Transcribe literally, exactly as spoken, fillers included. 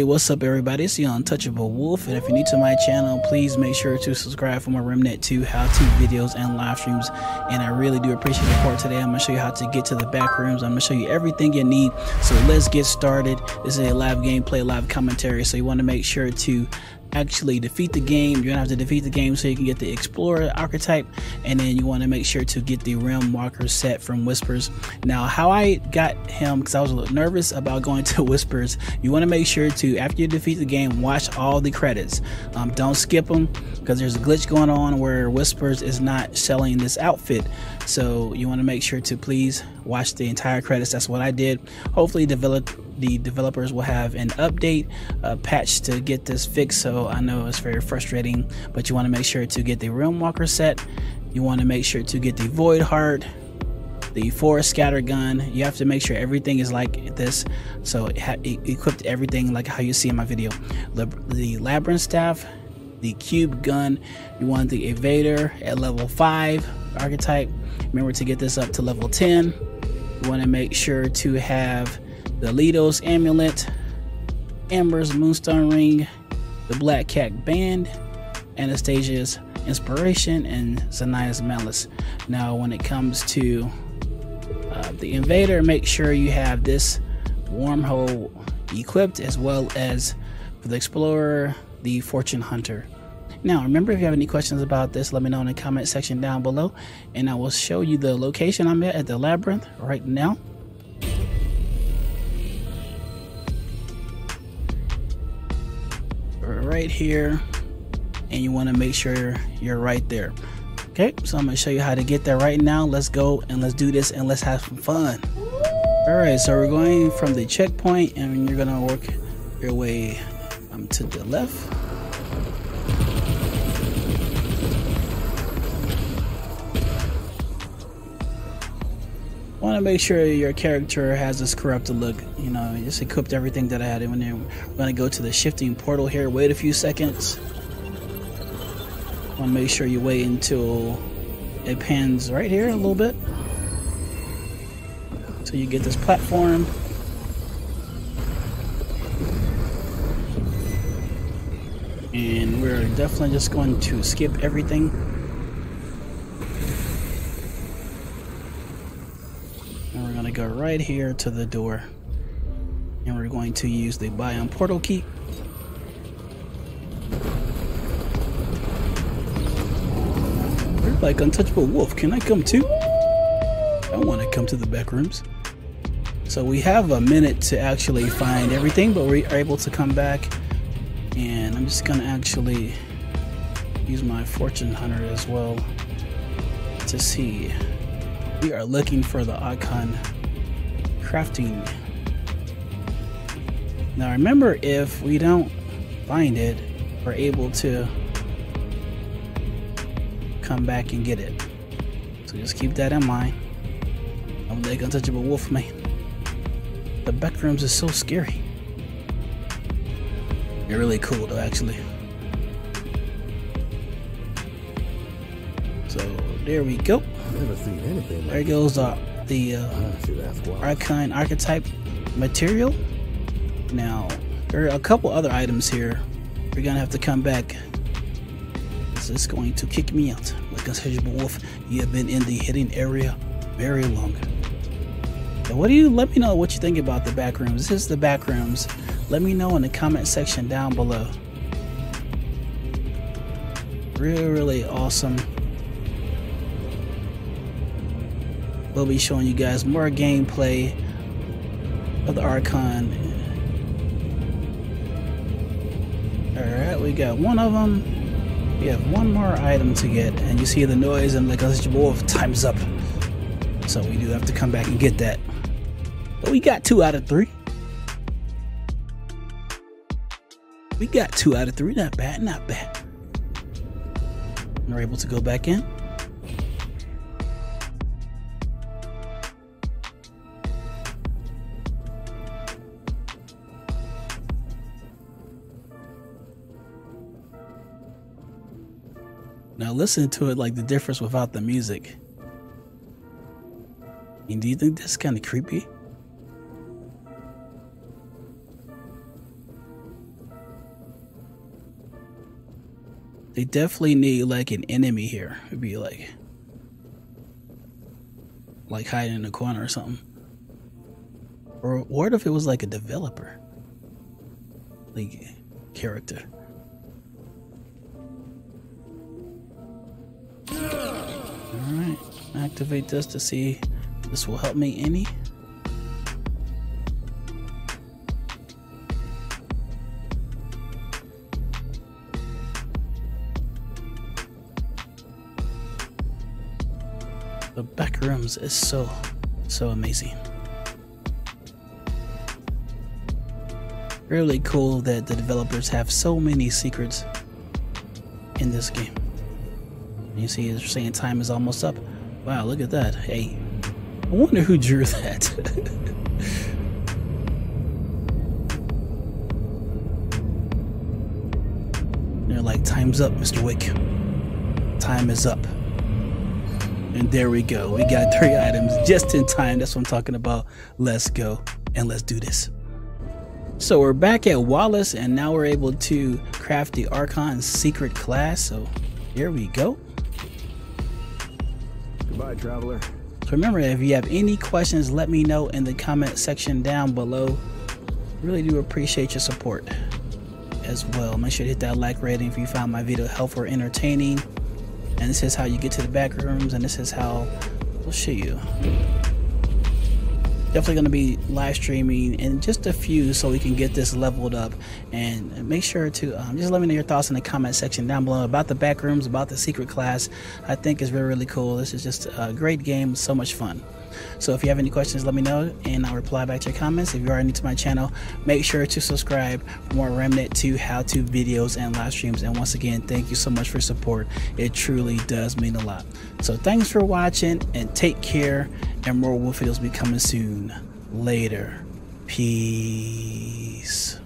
Hey, what's up everybody, it's the Untouchable Wolf, and if you're new to my channel, please make sure to subscribe for more Remnant two how-to videos and live streams. And I really do appreciate the support. Today I'm going to show you how to get to the back rooms. I'm going to show you everything you need, so let's get started. This is a live gameplay, live commentary, so you want to make sure to actually defeat the game. You're gonna have to defeat the game so you can get the Explorer archetype, and then you want to make sure to get the Realm Walker set from Whispers. Now, how I got him, because I was a little nervous about going to Whispers, you want to make sure to, after you defeat the game, watch all the credits. Um, don't skip them, because there's a glitch going on where Whispers is not selling this outfit, so you want to make sure to please watch the entire credits. That's what I did. Hopefully develop the developers will have an update, a patch to get this fixed. So I know it's very frustrating, but you want to make sure to get the Realm Walker set. You want to make sure to get the Void Heart, the Forest Scatter Gun. You have to make sure everything is like this, so it ha it equipped everything like how you see in my video. Lab the Labyrinth staff, the cube gun. You want the evader at level five archetype. Remember to get this up to level ten. You want to make sure to have the Leto's Amulet, Amber's Moonstone Ring, the Black Cat Band, Anastasia's Inspiration, and Zania's Malice. Now, when it comes to uh, the Invader, make sure you have this wormhole equipped, as well as for the Explorer, the Fortune Hunter. Now, remember, if you have any questions about this, let me know in the comment section down below, and I will show you the location I'm at, at the Labyrinth right now. Right here, and you want to make sure you're right there. Okay, so I'm gonna show you how to get there right now. Let's go and let's do this and let's have some fun. All right, so we're going from the checkpoint, and you're gonna work your way um, to the left. Want to make sure your character has this corrupted look, you know, just equipped everything that I had. And then we're going to go to the shifting portal here. Wait a few seconds. Want to make sure you wait until it pans right here a little bit, so you get this platform. And we're definitely just going to skip everything. Go right here to the door, and we're going to use the biome portal key. We're like Untouchable Wolf. Can I come too? I want to come to the back rooms. So we have a minute to actually find everything, but we are able to come back. And I'm just gonna actually use my Fortune Hunter as well to see. We are looking for the Archon crafting. Now remember, if we don't find it, we're able to come back and get it, so just keep that in mind. I'm like Untouchable Wolf, man. The back rooms is so scary. They're really cool though, actually. So there we go. Never seen anything like there goes uh, the uh, Archon archetype material. Now there are a couple other items here. We're gonna have to come back. This is going to kick me out. Like Untouchable Wolf, you have been in the hidden area very long. Now, what do you? Let me know what you think about the back rooms. This is the back rooms. Let me know in the comment section down below. Really, really awesome. We'll be showing you guys more gameplay of the Archon. Alright, we got one of them. We have one more item to get, and you see the noise and like Untouchable Wolf, time's up. So we do have to come back and get that. But we got two out of three. We got two out of three, not bad, not bad. And we're able to go back in. Now listen to it, like the difference without the music. And do you think that's kind of creepy? They definitely need like an enemy here. It'd be like like hiding in the corner or something. Or what if it was like a developer? Like character. Alright, activate this to see if this will help me any. The Backrooms is so, so amazing. Really cool that the developers have so many secrets in this game. You see it's saying time is almost up. Wow, look at that. Hey, I wonder who drew that. They're like, time's up, Mister Wick. Time is up. And there we go. We got three items just in time. That's what I'm talking about. Let's go and let's do this. So we're back at Wallace and now we're able to craft the Archon's secret class. So here we go. Goodbye, traveler. So remember, if you have any questions, let me know in the comment section down below. Really do appreciate your support as well. Make sure to hit that like rating if you found my video helpful or entertaining. And this is how you get to the back rooms, and this is how we'll show you. Definitely going to be live streaming in just a few so we can get this leveled up. And make sure to um, just let me know your thoughts in the comment section down below about the back rooms, about the secret class. I think it's really, really cool. This is just a great game, so much fun. So if you have any questions, let me know and I'll reply back to your comments. If you are new to my channel, make sure to subscribe for more Remnant two how-to videos and live streams. And once again, thank you so much for your support. It truly does mean a lot. So thanks for watching and take care. And more wolf videos will be coming soon. Later. Peace.